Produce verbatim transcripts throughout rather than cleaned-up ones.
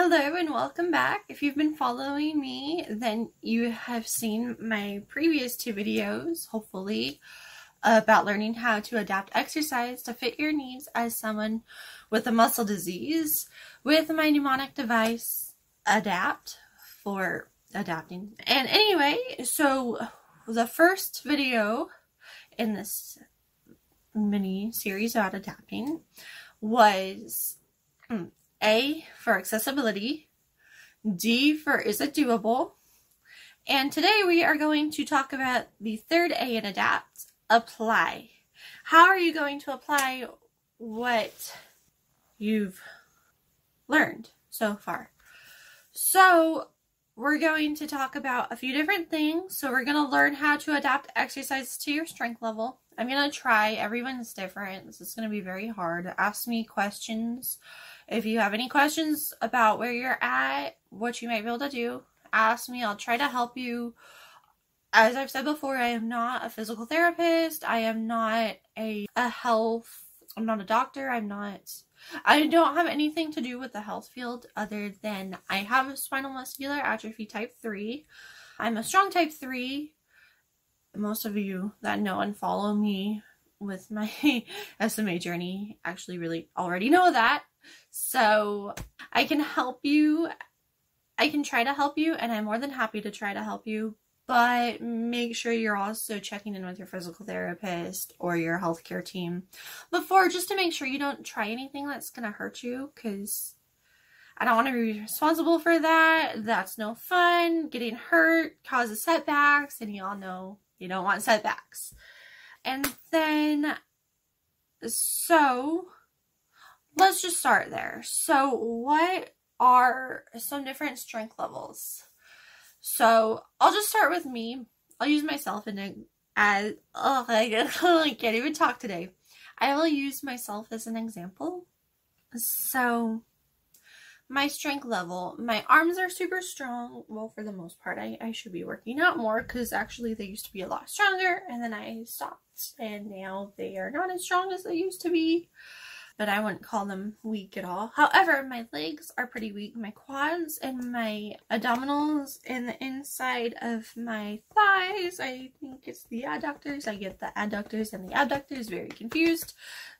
Hello and welcome back. If you've been following me, then you have seen my previous two videos, hopefully, about learning how to adapt exercise to fit your needs as someone with a muscle disease with my mnemonic device, ADAPT, for adapting. And anyway, so the first video in this mini series about adapting was hmm, A for accessibility, D for is it doable, and today we are going to talk about the third A in ADAPT, apply. How are you going to apply what you've learned so far? So we're going to talk about a few different things. So we're going to learn how to adapt exercises to your strength level. I'm going to try. Everyone's different. This is going to be very hard. Ask me questions. If you have any questions about where you're at, what you might be able to do, ask me. I'll try to help you. As I've said before, I am not a physical therapist. I am not a, a health. I'm not a doctor. I'm not. I don't have anything to do with the health field other than I have a spinal muscular atrophy type three. I'm a strong type three. Most of you that know and follow me with my S M A journey actually really already know that. So I can help you. I can try to help you, and I'm more than happy to try to help you, but make sure you're also checking in with your physical therapist or your healthcare team before, just to make sure you don't try anything that's going to hurt you, because I don't want to be responsible for that. That's no fun. Getting hurt causes setbacks, and you all know you don't want setbacks. And then, so let's just start there. So what are some different strength levels? So I'll just start with me. I'll use myself in a, as, oh, I can't even talk today. I will use myself as an example. So my strength level, my arms are super strong. Well, for the most part, I, I should be working out more, because actually they used to be a lot stronger, and then I stopped, and now they are not as strong as they used to be, but I wouldn't call them weak at all. However, my legs are pretty weak. My quads and my abdominals and the inside of my thighs, I think it's the adductors. I get the adductors and the abductors very confused,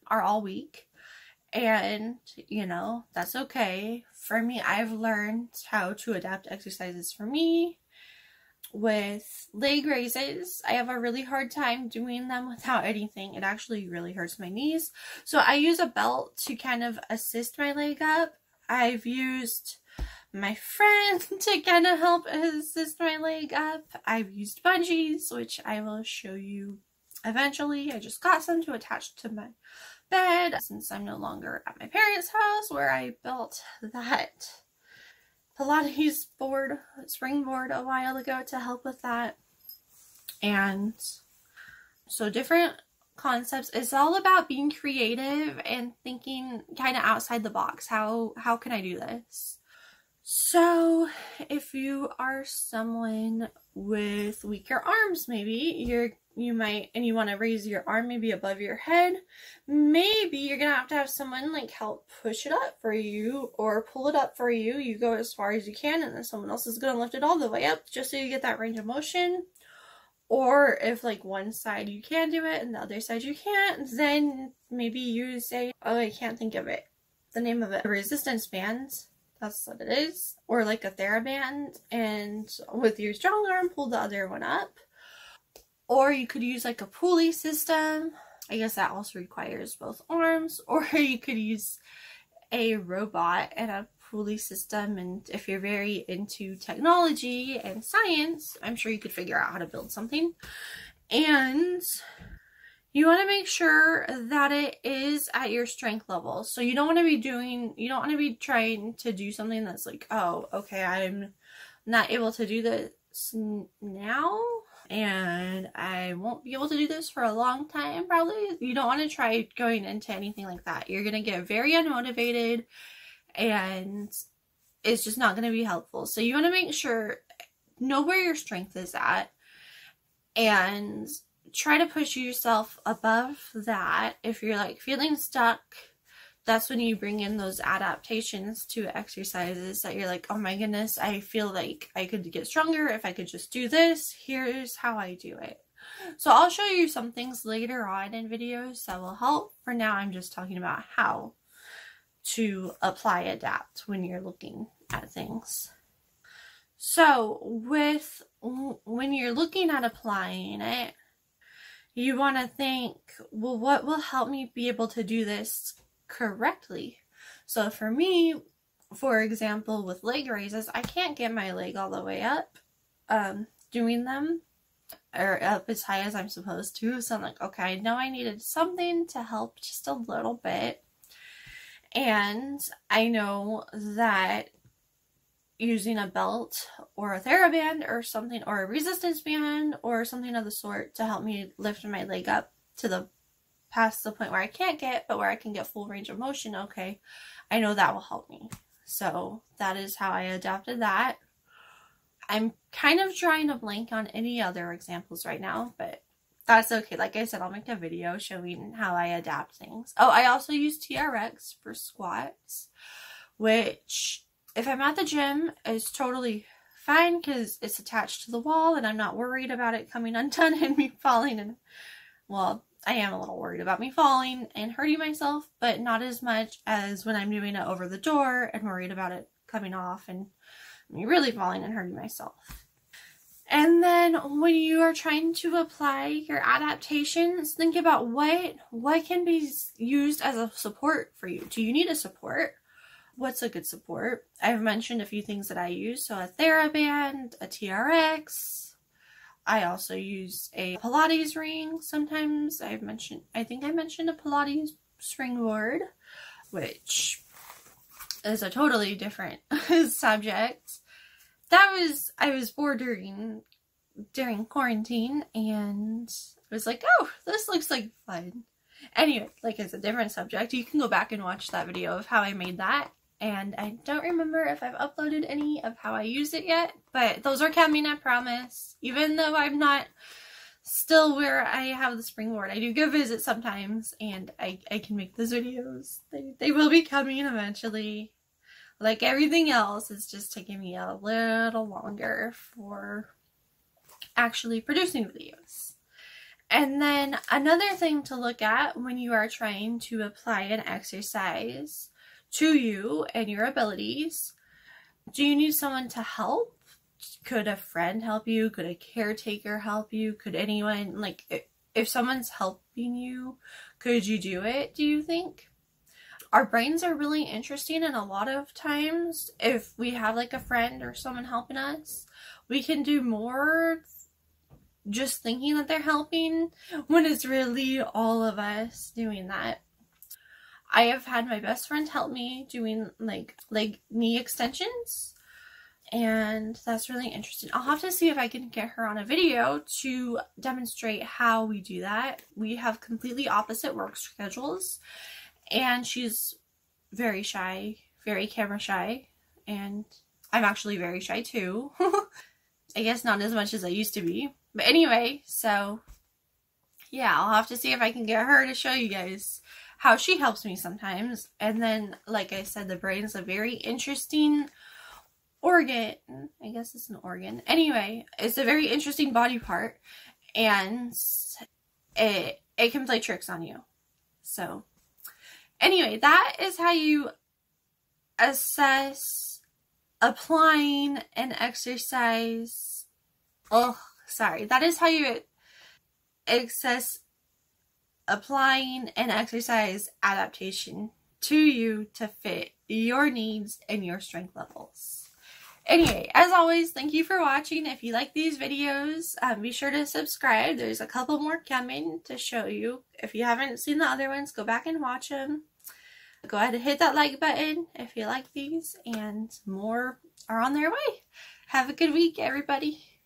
are all weak. And, you know, that's okay. For me, I've learned how to adapt exercises for me with leg raises. I have a really hard time doing them without anything. It actually really hurts my knees. So I use a belt to kind of assist my leg up. I've used my friend to kind of help assist my leg up. I've used bungees, which I will show you eventually. I just got some to attach to my bed since I'm no longer at my parents' house where I built that Pilates board, springboard a while ago to help with that. And so different concepts. It's all about being creative and thinking kind of outside the box. How, how can I do this? So if you are someone with weaker arms, maybe you're You might, and you want to raise your arm maybe above your head. Maybe you're going to have to have someone like help push it up for you or pull it up for you. You go as far as you can, and then someone else is going to lift it all the way up just so you get that range of motion. Or if like one side you can do it and the other side you can't, then maybe you say, oh, I can't think of it. The name of it, resistance bands. That's what it is. Or like a TheraBand, and with your strong arm, pull the other one up. Or you could use like a pulley system. I guess that also requires both arms. Or you could use a robot and a pulley system. And if you're very into technology and science, I'm sure you could figure out how to build something. And you want to make sure that it is at your strength level. So you don't want to be doing, you don't want to be trying to do something that's like, oh, okay, I'm not able to do this now, and I won't be able to do this for a long time, probably. You don't want to try going into anything like that. You're going to get very unmotivated, and it's just not going to be helpful. So you want to make sure, know where your strength is at, and try to push yourself above that. If you're like feeling stuck, that's when you bring in those adaptations to exercises that you're like, oh my goodness, I feel like I could get stronger if I could just do this. Here's how I do it. So I'll show you some things later on in videos that will help. For now, I'm just talking about how to apply ADAPT when you're looking at things. So with when you're looking at applying it, you want to think, well, what will help me be able to do this correctly? So for me, for example, with leg raises, I can't get my leg all the way up um doing them, or up as high as I'm supposed to. So I'm like, okay, now I needed something to help just a little bit. And I know that using a belt or a TheraBand or something, or a resistance band or something of the sort to help me lift my leg up to the past the point where I can't get, but where I can get full range of motion, okay, I know that will help me. So that is how I adapted that. I'm kind of drawing a blank on any other examples right now, but that's okay. Like I said, I'll make a video showing how I adapt things. Oh, I also use T R X for squats, which if I'm at the gym is totally fine because it's attached to the wall and I'm not worried about it coming undone and me falling. And well, I am a little worried about me falling and hurting myself, but not as much as when I'm doing it over the door and worried about it coming off and me really falling and hurting myself. And then when you are trying to apply your adaptations, think about what what can be used as a support for you. Do you need a support? What's a good support? I've mentioned a few things that I use. So a TheraBand, a T R X. I also use a Pilates ring. Sometimes I've mentioned, I think I mentioned a Pilates springboard, which is a totally different subject. That was, I was bored during, during quarantine and I was like, oh, this looks like fun. Anyway, like it's a different subject. You can go back and watch that video of how I made that. And I don't remember if I've uploaded any of how I use it yet, but those are coming, I promise. Even though I'm not still where I have the springboard, I do go visit sometimes and I, I can make those videos. They, they will be coming eventually. Like everything else, it's just taking me a little longer for actually producing videos. And then another thing to look at when you are trying to apply an exercise to you and your abilities. Do you need someone to help? Could a friend help you? Could a caretaker help you? Could anyone, like, if someone's helping you, could you do it, do you think? Our brains are really interesting, and a lot of times, if we have, like, a friend or someone helping us, we can do more just thinking that they're helping when it's really all of us doing that. I have had my best friend help me doing like leg knee extensions, and that's really interesting. I'll have to see if I can get her on a video to demonstrate how we do that. We have completely opposite work schedules, and she's very shy, very camera shy, and I'm actually very shy too. I guess not as much as I used to be, but anyway, so yeah, I'll have to see if I can get her to show you guys how she helps me sometimes. And then, like I said, the brain's a very interesting organ. I guess it's an organ. Anyway, it's a very interesting body part, and it, it can play tricks on you. So anyway, that is how you assess applying an exercise. Oh, sorry. That is how you assess applying an exercise adaptation to you to fit your needs and your strength levels. Anyway, as always, thank you for watching. If you like these videos, um, be sure to subscribe. There's a couple more coming to show you. If you haven't seen the other ones, go back and watch them. Go ahead and hit that like button if you like these, and more are on their way. Have a good week, everybody.